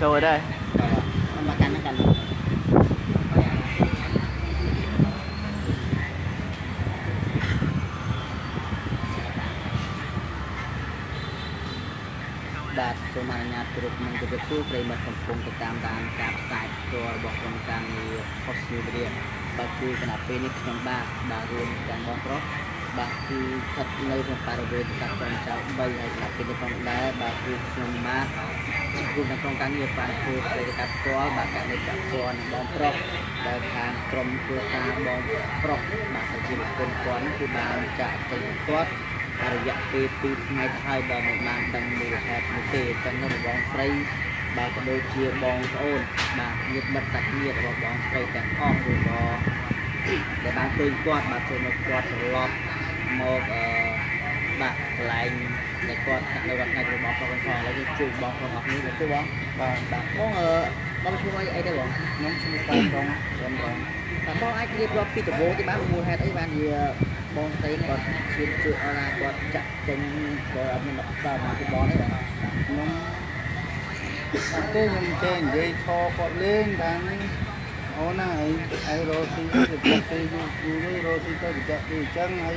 Đâu ở đây? Đạt số mà nhà trục mình được tiếp tục lấy một phần cùng của tam đàn cáp sải của bọn con càng như Australia và cứ cái nắp pin trong ba đã luôn đang bong rốt và cứ thật lấy một vài đôi các con cháu bây giờ là pin trong đá và cứ trong ba cùng là con càng như phải cứ lấy các con và các lấy các con bong rốt để hàng trong cửa hàng bong rốt mà phải chịu cơn quấn của bạn chạy thành tốt. Ở dạng phía tiếp ngay thay bởi một mạng đằng mùa hẹp một kề chẳng ngân bóng phây và có đôi chia bóng ôn mà nhiệt mật đặc nhiệt và bóng phây chẳng ôm rồi đó để bán tươi quạt mà tôi một quạt lọt một bạc lành để quạt chẳng lời bạc ngay rồi bóng bóng phò lấy cái chùm bóng bóng như là cái bóng và bạc bóng bóng chung ấy ấy đây bóng nhóm chung bóng bóng bóng ai kia bóng phí tổ bố thì bán mùa hẹp ấy bán gì bóng tay còn chuyên trụ là còn chặt chân rồi ở bên vào mà cái bón đấy bạn nó cái mình trên dây thò còn lên đang ôn này ai rồi thì được chặt thì vui rồi thì tôi được chặt thì chân hay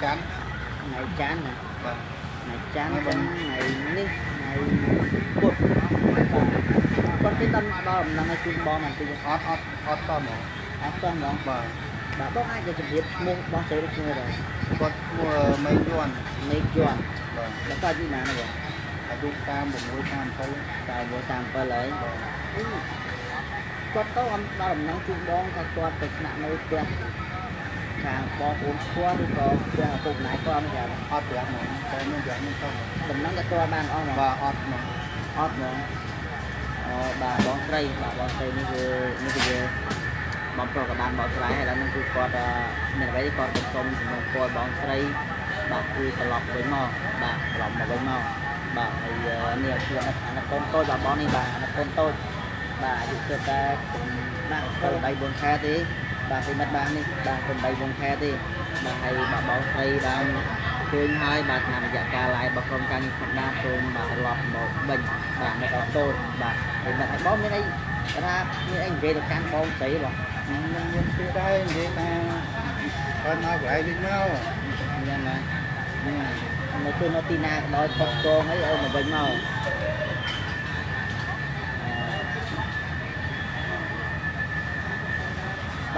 tránh là ngày chán này vâng. Ngày chán ngày ngày buồn con cái tâm đó là ngày chim bò này thì hot to mỏ vâng bà bóc ai cho chụp biết mua bóc tới được rồi con mua mấy giòn nó coi như nào vậy? Chúng ta một buổi tam thôi, tại buổi tam phải lấy. Quạt tao ăn đào nắng chung bóng, quạt quạt tịch nặng nơi quạt. Càng bò uống quạt đi còn, giờ phục nãy con giờ ót được mà, coi như giờ mình không. Đừng nắng cái toa ban ót mà. Ót mà. Bà bóng cây như cái bóng pro cả ban bóng trái hay là mình cứ quạt mình lấy quạt tịch xong thì mình coi bóng cây. Bà cứ lọc với mò, bà lọc mà với mò bà thì nhiều khi là con tôi bà bó đi bà là con tôi bà dùng cho ta cũng nặng con đầy buồn khe thế bà thì mất bán đi bà cũng đầy buồn khe thế bà hay bà bó xây bà thương hai bà làm dạ ca lại bà không canh không đa phương bà lọc một mình bà mới có tôi bà thì bà phải bó mấy đây ra như anh về được canh bó tí bà nhưng chưa đây vậy ta con nói vậy đi mau mà tôi nói tin ai nói con con ấy ôm mà bệnh màu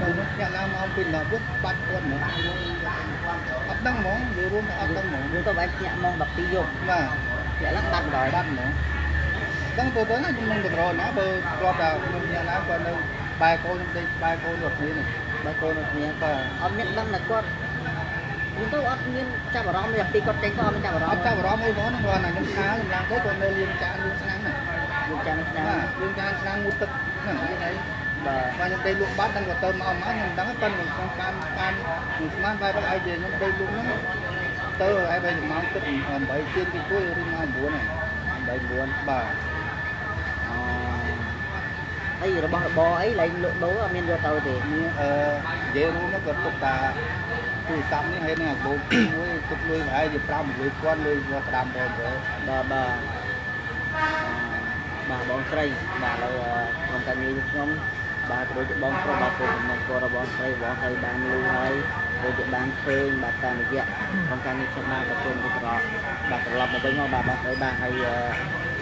rồi lúc nhà làm ông pin là biết bắt con một bắt đăng món để luôn đăng món để tôi bán nhẹ mong đập tiêu dùng mà nhẹ lắc đăng rồi đăng món đăng tôi tới nhưng mình được rồi ná bơ lo vào nhà làm còn đâu bài cô đi bài cô được như này bài cô được như và ông nhận đăng là con chúng tôi ăn miếng chả bò róm thì con tránh con chả bò róm ấy nó còn là những sáng làm tới còn nơi liêm chả sáng mua tật này như thế và những cây luộc bát đang còn tôm mà má nhưng đang cân còn can một mát vai ai về những cây luộc nó tơ ai bây giờ máu tật còn bảy trên cái cuối đi mai buồn này bảy buồn bà ấy rồi bò ấy lấy lượng đố ở miền tàu để dễ luôn nó cần tục ta tui sắm như thế này cũng tục nuôi phải được làm nuôi con nuôi và làm bò bò bà bò sấy bà là con cá như không bà đối với bò con bà cùng một con bò sấy bán nuôi hay đối với bán thêm bà càng được vậy con cá như không bà cùng một con bà làm một bên ngon bà sấy bà hay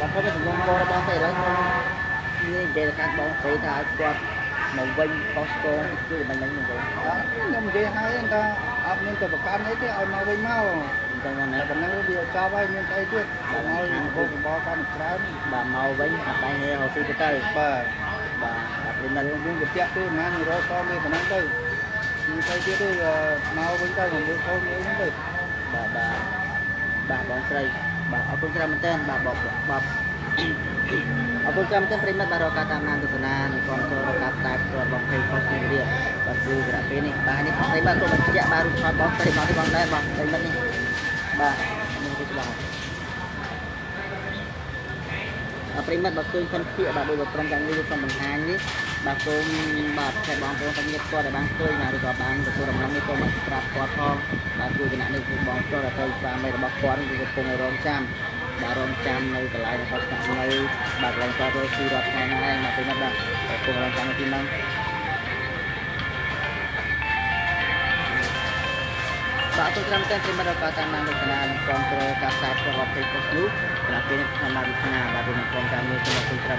bà có cái con bò sấy đấy như vậy là các bò sấy thà con màu vinh Costco cứ để bánh bánh mình rồi nhưng mà hai anh ta ăn những cái bậc ăn đấy thì ăn màu vinh mau còn là này còn đang có điều cao bay nhưng cái tuyết là màu vinh bò con trắng và màu vinh hạt bay nghe hồ sơ cây và đặc biệt là những cái tiệm tôi mà người đó so với còn đang cây nhưng cái tiệm tôi màu vinh cây còn mới không những cái bà bóng cây bà ở con trà mình tên bà bọc bọc Aku cuma terima baru kata nanti senang kontrol kata terbang kos dia baru berapa ini bah ini terima tu berjaya baru bang terima tu bang saya bang terima ni bah ini tu bang terima baru kan dia baru berperangkang dia tu menghang ni baru saya bang tu kan dia tu ada bang tu nak ada bang tu ramai ni tu masih kerap potong baru kena ni bang tu ada ramai ada bang kuan tu pengerong jam bà rong chăm nơi cái lái nó phát nặng nơi bà rong cho tôi suy đoạt hai hai mà tôi mất bạn để cùng rong chăm cái năng bà tôi làm cái gì mà đâu có chăm năng được là control các site của họ thì có lúc là cái làm làm thế nào bà đừng còn chăm như thế mà tôi làm